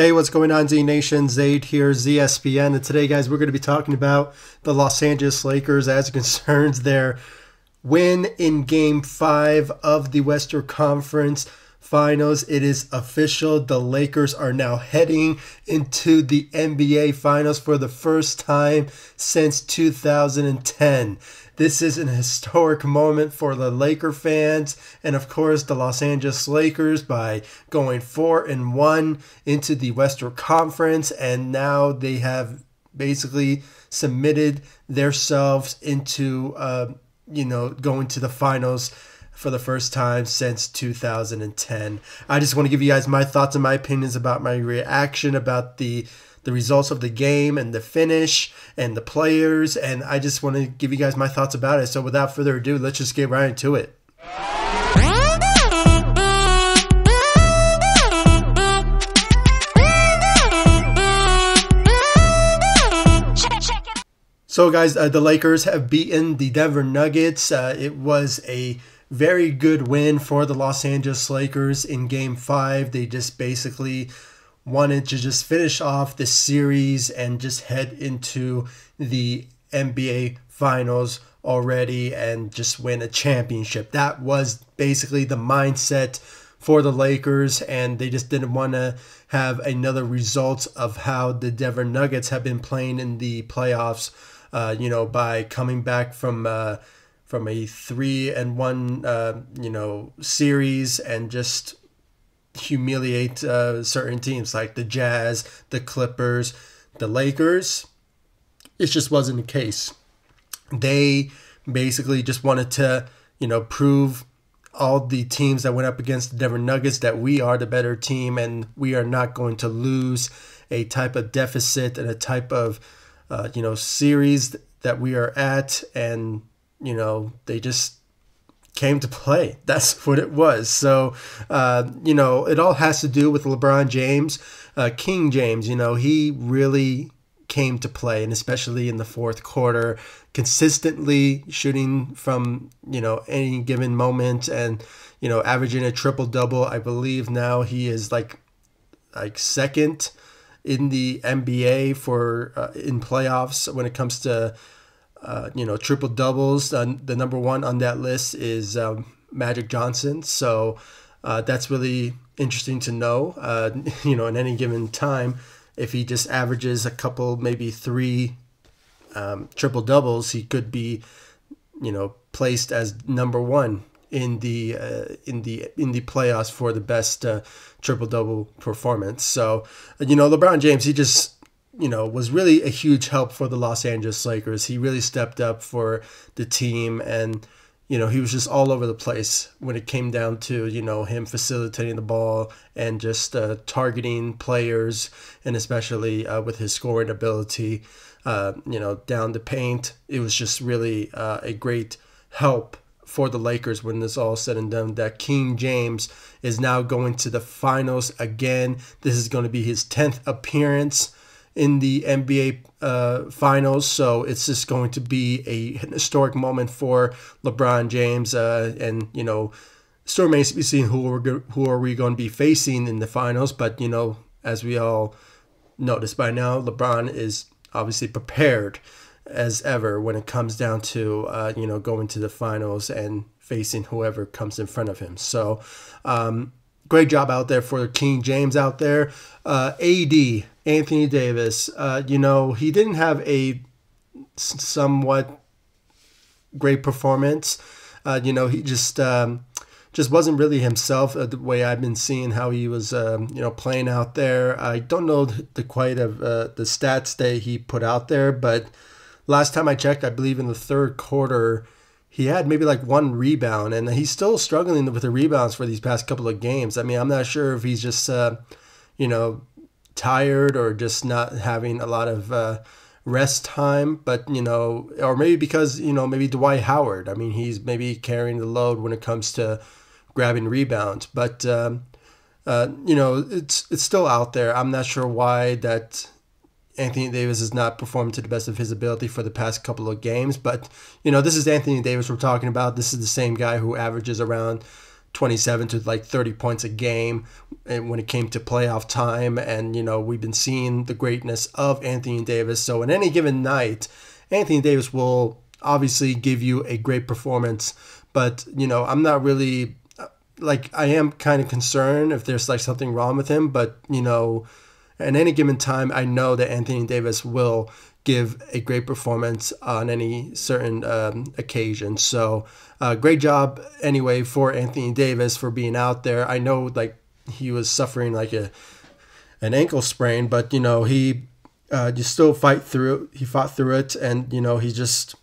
Hey, what's going on, Z-Nation? Zaid here, ZSPN. And today, guys, we're going to be talking about the Los Angeles Lakers as it concerns their win in Game 5 of the Western Conference Finals. It is official. The Lakers are now heading into the NBA Finals for the first time since 2010. This is an historic moment for the Laker fans and, of course, the Los Angeles Lakers by going 4-1 into the Western Conference, and now they have basically submitted themselves into, going to the finals for the first time since 2010. I just want to give you guys my thoughts and my opinions about my reaction about the results of the game and the finish and the players, and I just want to give you guys my thoughts about it. So without further ado, let's just get right into it. So guys, the Lakers have beaten the Denver Nuggets. It was a very good win for the Los Angeles Lakers in Game 5. They just basically wanted to just finish off the series and just head into the NBA Finals already and just win a championship. That was basically the mindset for the Lakers, and they just didn't want to have another result of how the Denver Nuggets have been playing in the playoffs, by coming back from a 3-1, series and just humiliate certain teams like the Jazz, the Clippers, the Lakers. It just wasn't the case. They basically just wanted to, prove all the teams that went up against the Denver Nuggets that we are the better team and we are not going to lose a type of deficit and a type of, series that we are at. And, they just came to play. That's what it was. So, it all has to do with LeBron James, King James. He really came to play, and especially in the fourth quarter, consistently shooting from, any given moment and, averaging a triple-double. I believe now he is like second in the NBA for in playoffs when it comes to triple doubles. The number one on that list is Magic Johnson. So that's really interesting to know, in any given time, if he just averages a couple, maybe three triple doubles, he could be, placed as number one in the playoffs for the best triple double performance. So, LeBron James, he just, was really a huge help for the Los Angeles Lakers. He really stepped up for the team, and, he was just all over the place when it came down to, him facilitating the ball and just targeting players, and especially with his scoring ability, down the paint. It was just really a great help for the Lakers when this all said and done, that King James is now going to the finals again. This is going to be his 10th appearance in the NBA Finals, so it's just going to be a historic moment for LeBron James, and still remains to be seen who are we going to be facing in the finals. But as we all notice by now, LeBron is obviously prepared as ever when it comes down to going to the finals and facing whoever comes in front of him. So great job out there for King James out there. AD, Anthony Davis, he didn't have a somewhat great performance. He just wasn't really himself, the way I've been seeing how he was, playing out there. I don't know the quite of the stats that he put out there, but last time I checked, I believe in the third quarter, he had maybe like one rebound, and he's still struggling with the rebounds for these past couple of games. I mean, I'm not sure if he's just, tired or just not having a lot of rest time, but or maybe because maybe Dwight Howard, I mean, he's maybe carrying the load when it comes to grabbing rebounds, but it's still out there. I'm not sure why that Anthony Davis has not performed to the best of his ability for the past couple of games, but this is Anthony Davis we're talking about. This is the same guy who averages around 27 to like 30 points a game when it came to playoff time. And, you know, we've been seeing the greatness of Anthony Davis. So in any given night, Anthony Davis will obviously give you a great performance. But, you know, I'm not really, like, I am kind of concerned if there's like something wrong with him. But, you know, at any given time, I know that Anthony Davis will give a great performance on any certain occasion. So great job anyway for Anthony Davis for being out there. I know like he was suffering like an ankle sprain, but you know, he just still fought through it, and you know, he's just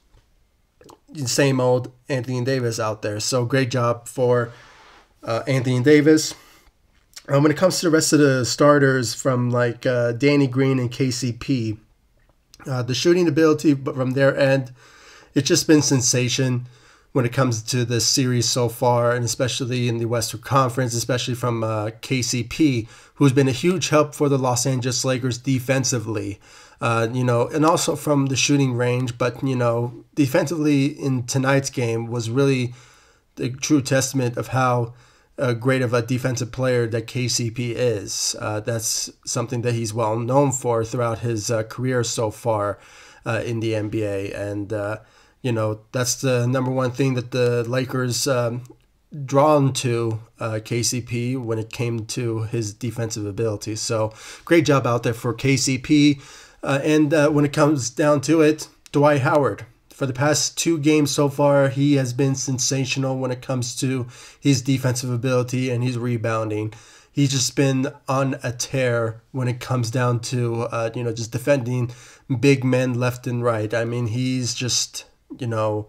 same old Anthony Davis out there. So great job for Anthony Davis. When it comes to the rest of the starters from like Danny Green and KCP, the shooting ability from their end, it's just been sensation when it comes to this series so far, and especially in the Western Conference, especially from KCP, who's been a huge help for the Los Angeles Lakers defensively, you know, and also from the shooting range. But, you know, defensively in tonight's game was really the true testament of how great of a defensive player that KCP is. That's something that he's well known for throughout his career so far in the NBA. And, you know, that's the number one thing that the Lakers drawn to KCP when it came to his defensive ability. So great job out there for KCP. And when it comes down to it, Dwight Howard. For the past two games so far, he has been sensational when it comes to his defensive ability and his rebounding. He's just been on a tear when it comes down to, you know, just defending big men left and right. I mean, he's just, you know,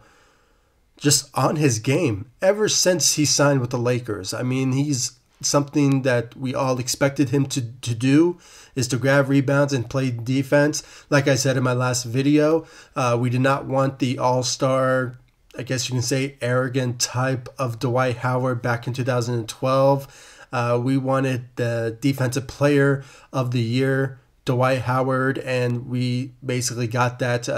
just on his game ever since he signed with the Lakers. I mean, he's something that we all expected him to do, is to grab rebounds and play defense. Like I said in my last video, we did not want the all-star, I guess you can say, arrogant type of Dwight Howard back in 2012. We wanted the defensive player of the year, Dwight Howard, and we basically got that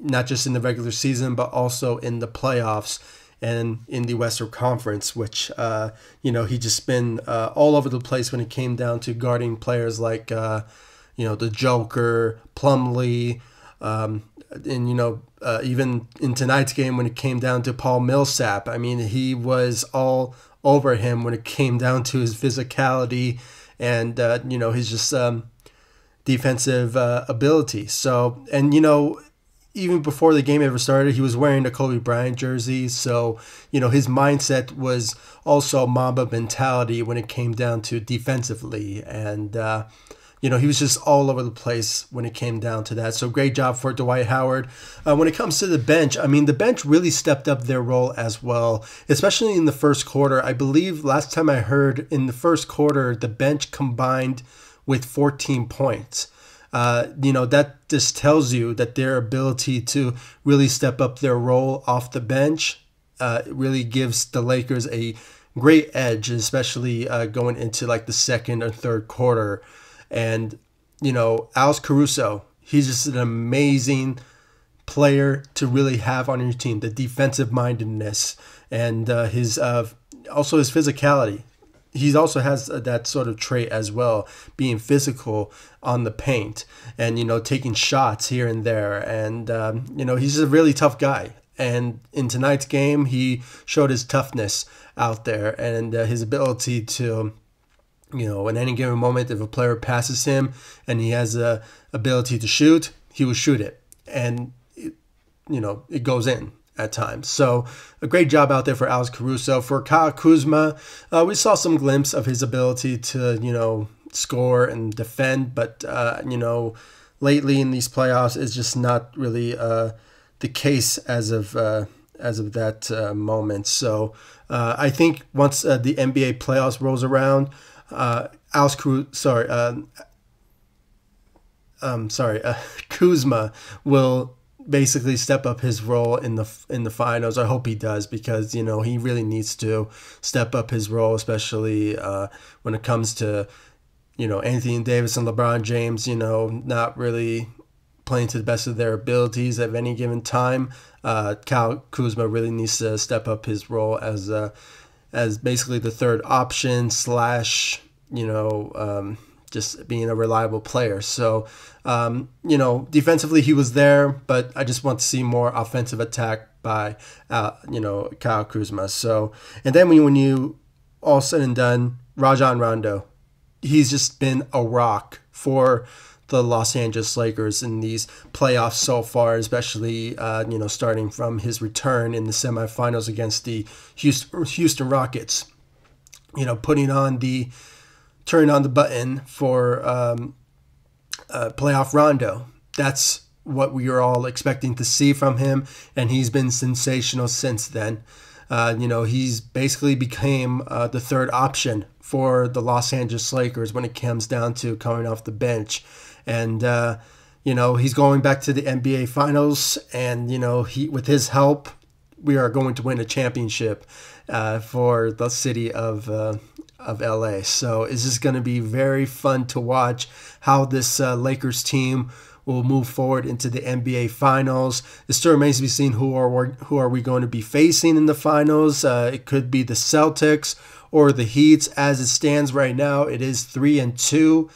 not just in the regular season, but also in the playoffs and in the Western Conference, which, you know, he just been all over the place when it came down to guarding players like, you know, the Joker, Plumlee, and, you know, even in tonight's game when it came down to Paul Millsap. I mean, he was all over him when it came down to his physicality and, you know, his just defensive ability. So, and, you know, even before the game ever started, he was wearing a Kobe Bryant jersey. So, you know, his mindset was also Mamba mentality when it came down to defensively. And, you know, he was just all over the place when it came down to that. So great job for Dwight Howard. When it comes to the bench, I mean, the bench really stepped up their role as well, especially in the first quarter. I believe last time I heard, in the first quarter, the bench combined with 14 points. You know, that just tells you that their ability to really step up their role off the bench really gives the Lakers a great edge, especially going into like the second or third quarter. And, you know, Alex Caruso, he's just an amazing player to really have on your team, the defensive mindedness and his also his physicality. He also has that sort of trait as well, being physical on the paint and, you know, taking shots here and there. And, you know, he's a really tough guy. And in tonight's game, he showed his toughness out there and his ability to, you know, in any given moment, if a player passes him and he has the ability to shoot, he will shoot it. And, it, you know, it goes in at times. So a great job out there for Alex Caruso. For Kyle Kuzma, we saw some glimpse of his ability to, you know, score and defend, but, you know, lately in these playoffs, it's just not really the case as of that moment. So I think once the NBA playoffs rolls around, Kuzma will basically step up his role in the finals. I hope he does, because, you know, he really needs to step up his role, especially when it comes to, you know, Anthony Davis and LeBron James, you know, not really playing to the best of their abilities at any given time. Kyle Kuzma really needs to step up his role as basically the third option slash, you know, just being a reliable player. So, you know, defensively he was there, but I just want to see more offensive attack by, you know, Kyle Kuzma. So, and then when you all said and done, Rajon Rondo, he's just been a rock for the Los Angeles Lakers in these playoffs so far, especially, you know, starting from his return in the semifinals against the Houston Rockets, you know, putting on the, turning on the button for playoff Rondo. That's what we are all expecting to see from him, and he's been sensational since then. You know, he's basically became the third option for the Los Angeles Lakers when it comes down to coming off the bench. And, you know, he's going back to the NBA Finals, and, you know, he, with his help, we are going to win a championship for the city of LA. So it's just going to be very fun to watch how this Lakers team will move forward into the NBA Finals. It still remains to be seen who are we going to be facing in the Finals. It could be the Celtics or the Heat. As it stands right now, it is 3-2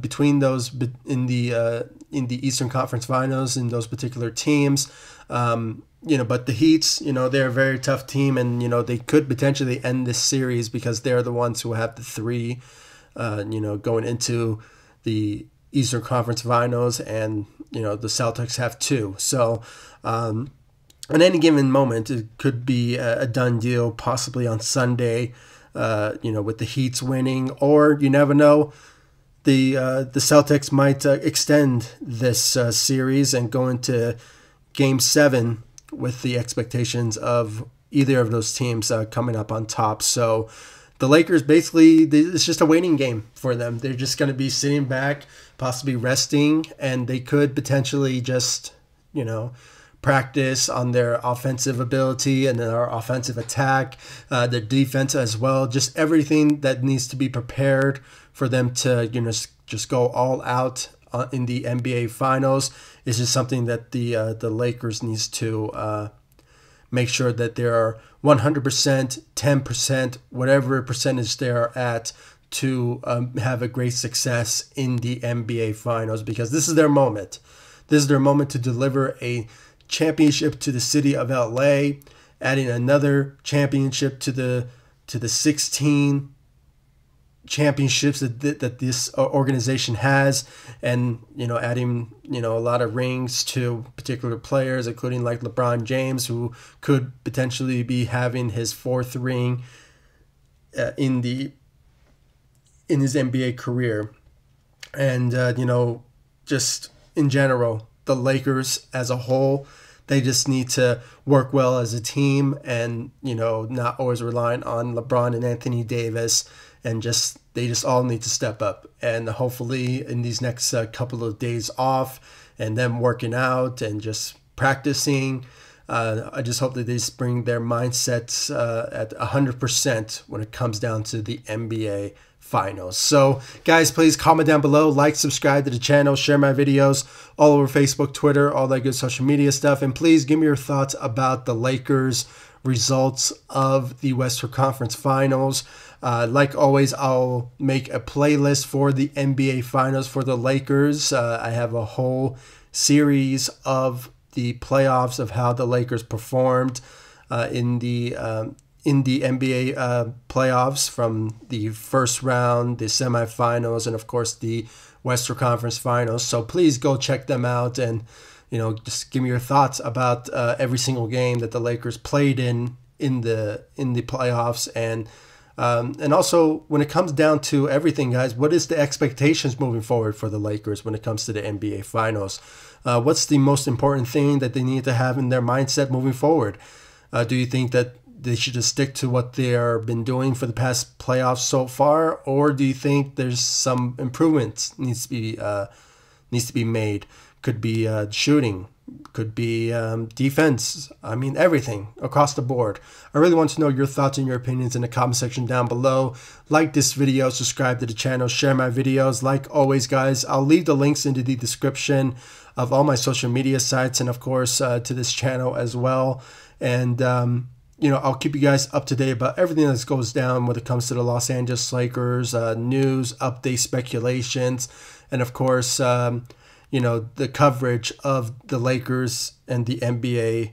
between those in the Eastern Conference Finals in those particular teams. You know, but the Heats, you know, they're a very tough team, and, you know, they could potentially end this series because they're the ones who have the three, you know, going into the Eastern Conference Finals, and, you know, the Celtics have two. So, at any given moment, it could be a done deal, possibly on Sunday, you know, with the Heats winning, or you never know, the Celtics might extend this series and go into Game 7 with the expectations of either of those teams coming up on top. So the Lakers, basically, it's just a waiting game for them. They're just going to be sitting back, possibly resting, and they could potentially just, you know, practice on their offensive ability and their offensive attack, their defense as well, just everything that needs to be prepared for them to, you know, just go all out in the NBA Finals. Is just something that the Lakers needs to make sure that they are 100%, 10%, whatever percentage they are at, to have a great success in the NBA Finals, because this is their moment. This is their moment to deliver a championship to the city of LA, adding another championship to the 16 championships that this organization has, and, you know, adding, you know, a lot of rings to particular players, including like LeBron James, who could potentially be having his 4th ring in his NBA career. And you know, just in general, the Lakers as a whole, they just need to work well as a team, and, you know, not always relying on LeBron and Anthony Davis. And just, they just all need to step up, and hopefully in these next couple of days off and them working out and just practicing, I just hope that they just bring their mindsets at 100% when it comes down to the NBA Finals. So guys, please comment down below, like, subscribe to the channel, share my videos all over Facebook, Twitter, all that good social media stuff, and please give me your thoughts about the Lakers results of the Western Conference Finals. Like always, I'll make a playlist for the NBA Finals for the Lakers. I have a whole series of the playoffs of how the Lakers performed in the NBA playoffs, from the first round, the semifinals, and of course the Western Conference Finals. So please go check them out, and, you know, just give me your thoughts about every single game that the Lakers played in the playoffs. And also, when it comes down to everything, guys, what is the expectations moving forward for the Lakers when it comes to the NBA Finals? What's the most important thing that they need to have in their mindset moving forward? Do you think that they should just stick to what they've been doing for the past playoffs so far, or do you think there's some improvements needs to be made? Could be shooting, could be defense. I mean, everything across the board. I really want to know your thoughts and your opinions in the comment section down below. Like this video, subscribe to the channel, share my videos. Like always, guys, I'll leave the links into the description of all my social media sites, and of course to this channel as well. And you know, I'll keep you guys up to date about everything that goes down when it comes to the Los Angeles Lakers, news, updates, speculations, and of course, you know, the coverage of the Lakers and the NBA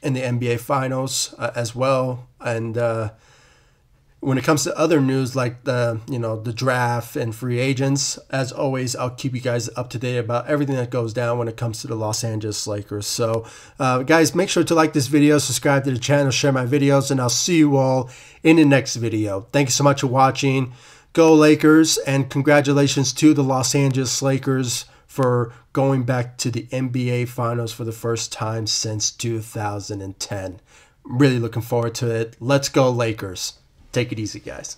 in the NBA Finals as well. And when it comes to other news like the, you know, the draft and free agents, as always, I'll keep you guys up to date about everything that goes down when it comes to the Los Angeles Lakers. So guys, make sure to like this video, subscribe to the channel, share my videos, and I'll see you all in the next video. Thank you so much for watching. Go Lakers, and congratulations to the Los Angeles Lakers for going back to the NBA Finals for the first time since 2010. I'm really looking forward to it. Let's go Lakers. Take it easy, guys.